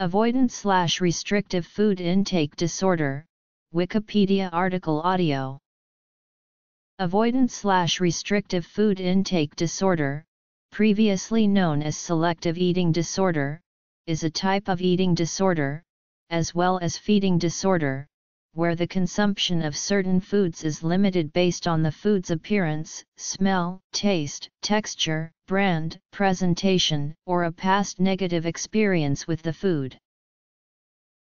Avoidant/Restrictive Food Intake Disorder, Wikipedia article audio. Avoidant/Restrictive Food Intake Disorder, previously known as selective eating disorder, is a type of eating disorder, as well as feeding disorder, where the consumption of certain foods is limited based on the food's appearance, smell, taste, texture, brand, presentation, or a past negative experience with the food.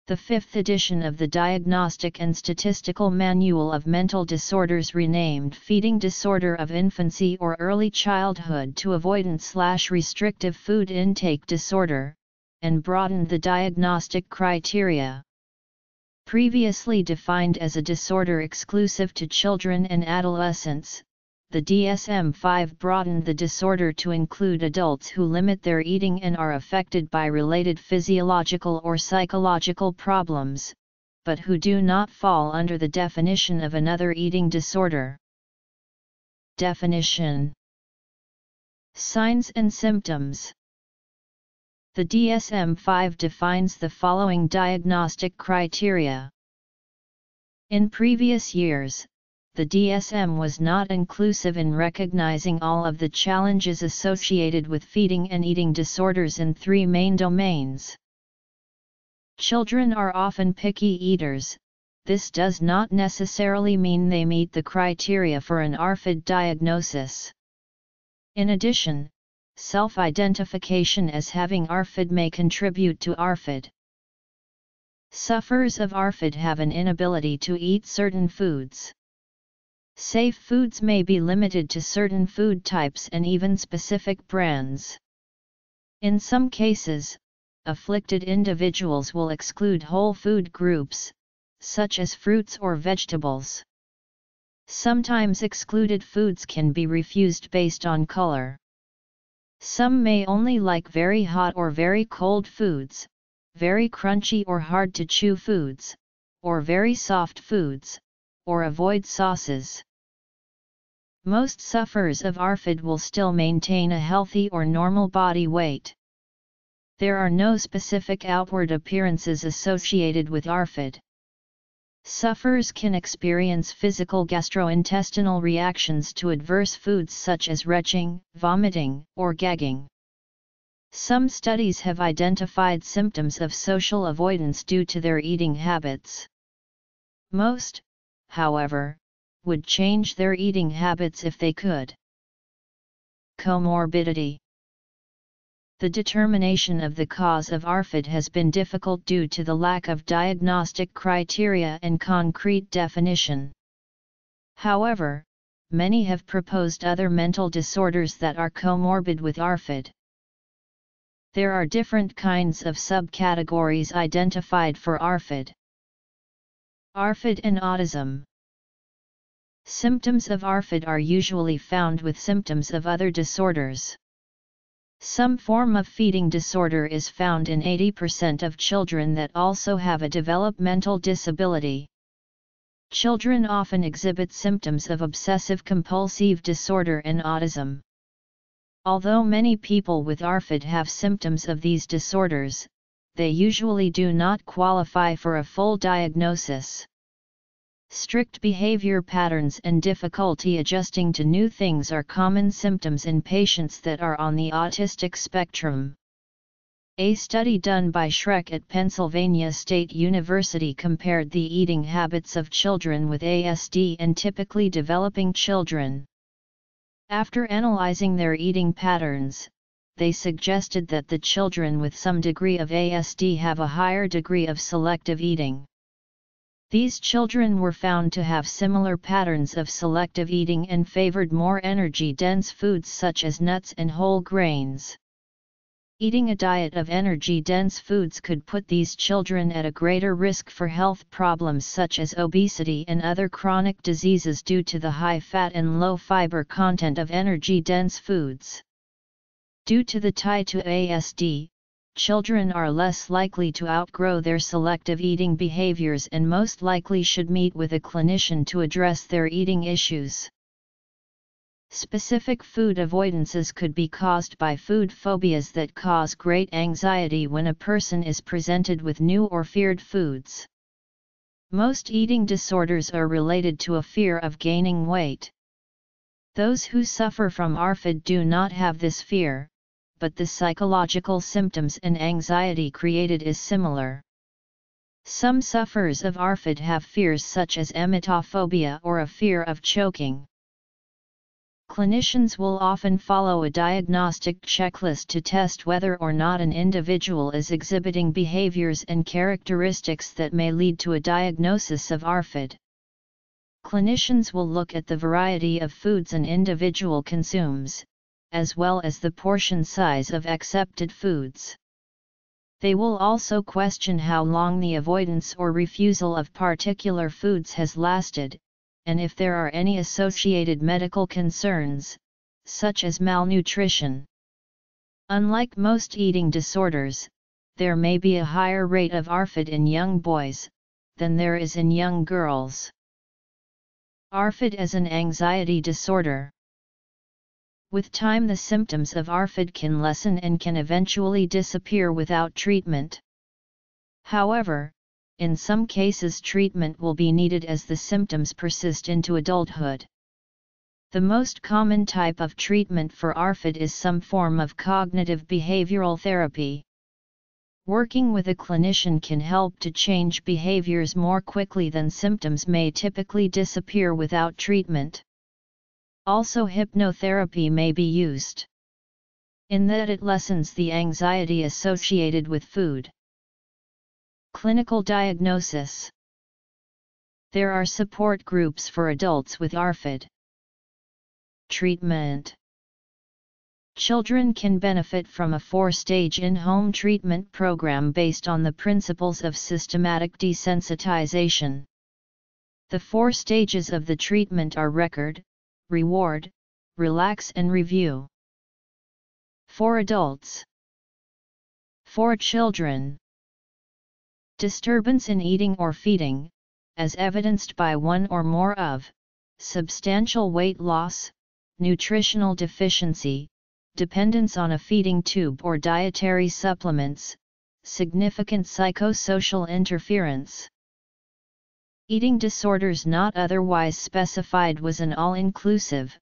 The fifth edition of the Diagnostic and Statistical Manual of Mental Disorders renamed Feeding Disorder of Infancy or Early Childhood to Avoidant/Restrictive Food Intake Disorder, and broadened the diagnostic criteria. Previously defined as a disorder exclusive to children and adolescents, the DSM-5 broadened the disorder to include adults who limit their eating and are affected by related physiological or psychological problems, but who do not fall under the definition of another eating disorder. Definition: Signs and symptoms. The DSM-5 defines the following diagnostic criteria. In previous years, the DSM was not inclusive in recognizing all of the challenges associated with feeding and eating disorders in three main domains. Children are often picky eaters. This does not necessarily mean they meet the criteria for an RFID diagnosis. In addition, self-identification as having RFID may contribute to RFID. Sufferers of RFID have an inability to eat certain foods. Safe foods may be limited to certain food types and even specific brands. In some cases, afflicted individuals will exclude whole food groups, such as fruits or vegetables. Sometimes excluded foods can be refused based on color. Some may only like very hot or very cold foods, very crunchy or hard to chew foods, or very soft foods, or avoid sauces. Most sufferers of RFID will still maintain a healthy or normal body weight. There are no specific outward appearances associated with RFID. Sufferers can experience physical gastrointestinal reactions to adverse foods such as retching, vomiting, or gagging. Some studies have identified symptoms of social avoidance due to their eating habits. Most, however, would change their eating habits if they could. Comorbidity. The determination of the cause of RFID has been difficult due to the lack of diagnostic criteria and concrete definition. However, many have proposed other mental disorders that are comorbid with RFID. There are different kinds of subcategories identified for RFID. RFID and autism. Symptoms of RFID are usually found with symptoms of other disorders. Some form of feeding disorder is found in 80% of children that also have a developmental disability. Children often exhibit symptoms of obsessive-compulsive disorder and autism. Although many people with RFID have symptoms of these disorders, they usually do not qualify for a full diagnosis. Strict behavior patterns and difficulty adjusting to new things are common symptoms in patients that are on the autistic spectrum. A study done by Schreck at Pennsylvania State University compared the eating habits of children with ASD and typically developing children. After analyzing their eating patterns, they suggested that the children with some degree of ASD have a higher degree of selective eating. These children were found to have similar patterns of selective eating and favored more energy-dense foods such as nuts and whole grains. Eating a diet of energy-dense foods could put these children at a greater risk for health problems such as obesity and other chronic diseases due to the high fat and low fiber content of energy-dense foods. Due to the tie to ASD, children are less likely to outgrow their selective eating behaviors and most likely should meet with a clinician to address their eating issues. Specific food avoidances could be caused by food phobias that cause great anxiety when a person is presented with new or feared foods. Most eating disorders are related to a fear of gaining weight. Those who suffer from ARFID do not have this fear, but the psychological symptoms and anxiety created is similar. Some sufferers of ARFID have fears such as emetophobia or a fear of choking. Clinicians will often follow a diagnostic checklist to test whether or not an individual is exhibiting behaviors and characteristics that may lead to a diagnosis of ARFID. Clinicians will look at the variety of foods an individual consumes, as well as the portion size of accepted foods. They will also question how long the avoidance or refusal of particular foods has lasted, and if there are any associated medical concerns, such as malnutrition. Unlike most eating disorders, there may be a higher rate of ARFID in young boys than there is in young girls. ARFID as an anxiety disorder. With time, the symptoms of ARFID can lessen and can eventually disappear without treatment. However, in some cases treatment will be needed as the symptoms persist into adulthood. The most common type of treatment for ARFID is some form of cognitive behavioral therapy. Working with a clinician can help to change behaviors more quickly than symptoms may typically disappear without treatment. Also, hypnotherapy may be used, in that it lessens the anxiety associated with food. Clinical diagnosis. There are support groups for adults with ARFID. Treatment. Children can benefit from a 4-stage in-home treatment program based on the principles of systematic desensitization. The 4 stages of the treatment are record, reward, relax and review. For adults. For children. Disturbance in eating or feeding, as evidenced by one or more of substantial weight loss, nutritional deficiency, dependence on a feeding tube or dietary supplements, significant psychosocial interference. Eating disorders not otherwise specified was an all-inclusive,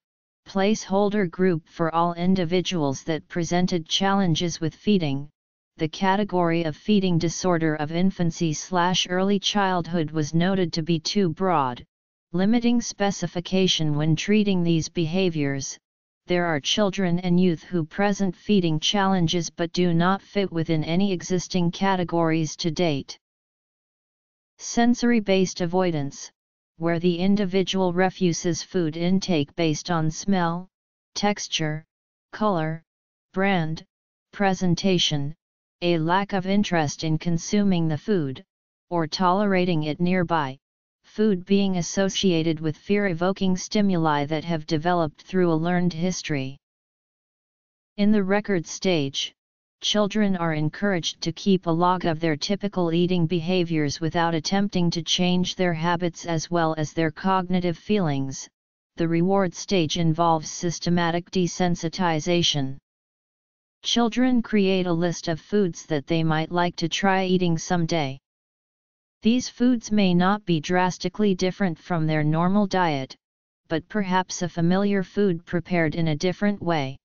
placeholder group for all individuals that presented challenges with feeding. The category of feeding disorder of infancy/early childhood was noted to be too broad, limiting specification when treating these behaviors. There are children and youth who present feeding challenges but do not fit within any existing categories to date. Sensory-based avoidance, where the individual refuses food intake based on smell, texture, color, brand, presentation, a lack of interest in consuming the food, or tolerating it nearby, food being associated with fear-evoking stimuli that have developed through a learned history. In the record stage, children are encouraged to keep a log of their typical eating behaviors without attempting to change their habits as well as their cognitive feelings. The reward stage involves systematic desensitization. Children create a list of foods that they might like to try eating someday. These foods may not be drastically different from their normal diet, but perhaps a familiar food prepared in a different way.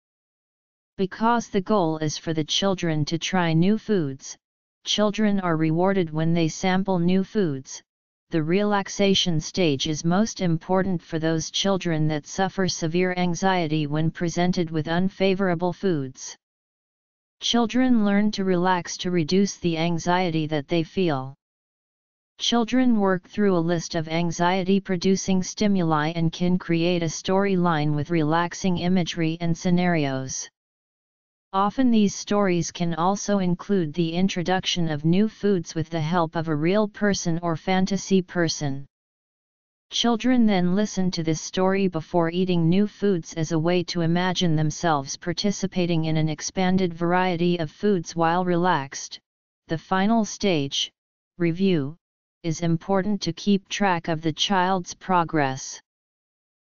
Because the goal is for the children to try new foods, children are rewarded when they sample new foods. The relaxation stage is most important for those children that suffer severe anxiety when presented with unfavorable foods. Children learn to relax to reduce the anxiety that they feel. Children work through a list of anxiety-producing stimuli and can create a storyline with relaxing imagery and scenarios. Often these stories can also include the introduction of new foods with the help of a real person or fantasy person. Children then listen to this story before eating new foods as a way to imagine themselves participating in an expanded variety of foods while relaxed. The final stage, review, is important to keep track of the child's progress.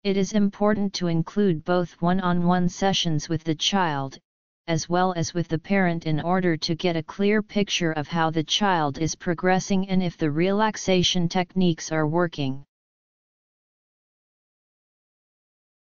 It is important to include both one-on-one sessions with the child, as well as with the parent in order to get a clear picture of how the child is progressing and if the relaxation techniques are working.